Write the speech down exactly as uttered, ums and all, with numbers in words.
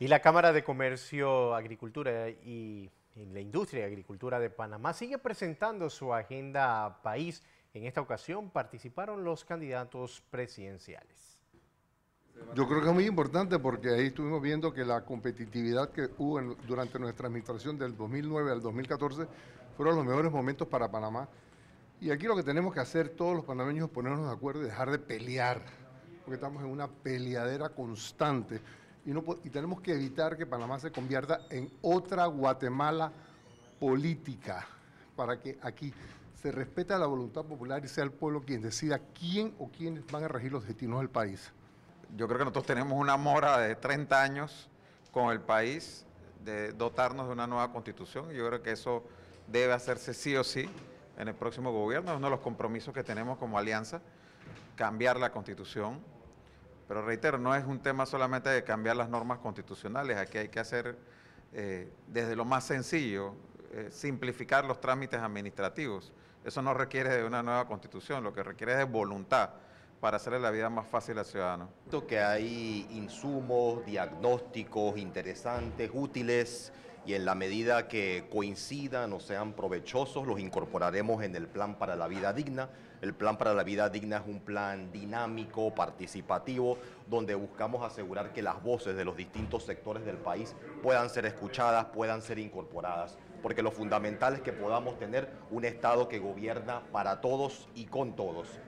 Y la Cámara de Comercio, Agricultura y, y la Industria de Agricultura de Panamá sigue presentando su agenda país. En esta ocasión participaron los candidatos presidenciales. Yo creo que es muy importante porque ahí estuvimos viendo que la competitividad que hubo en, durante nuestra administración del dos mil nueve al dos mil catorce fueron los mejores momentos para Panamá. Y aquí lo que tenemos que hacer todos los panameños es ponernos de acuerdo y dejar de pelear, porque estamos en una peleadera constante y, no, y tenemos que evitar que Panamá se convierta en otra Guatemala política, para que aquí se respete la voluntad popular y sea el pueblo quien decida quién o quiénes van a regir los destinos del país. Yo creo que nosotros tenemos una mora de treinta años con el país de dotarnos de una nueva constitución. Yo creo que eso debe hacerse sí o sí en el próximo gobierno. Es uno de los compromisos que tenemos como alianza, cambiar la constitución. Pero reitero, no es un tema solamente de cambiar las normas constitucionales. Aquí hay que hacer eh, desde lo más sencillo, eh, simplificar los trámites administrativos. Eso no requiere de una nueva constitución, lo que requiere es de voluntad para hacerle la vida más fácil al ciudadano. Que hay insumos, diagnósticos interesantes, útiles, y en la medida que coincidan o sean provechosos, los incorporaremos en el Plan para la Vida Digna. El Plan para la Vida Digna es un plan dinámico, participativo, donde buscamos asegurar que las voces de los distintos sectores del país puedan ser escuchadas, puedan ser incorporadas, porque lo fundamental es que podamos tener un Estado que gobierna para todos y con todos.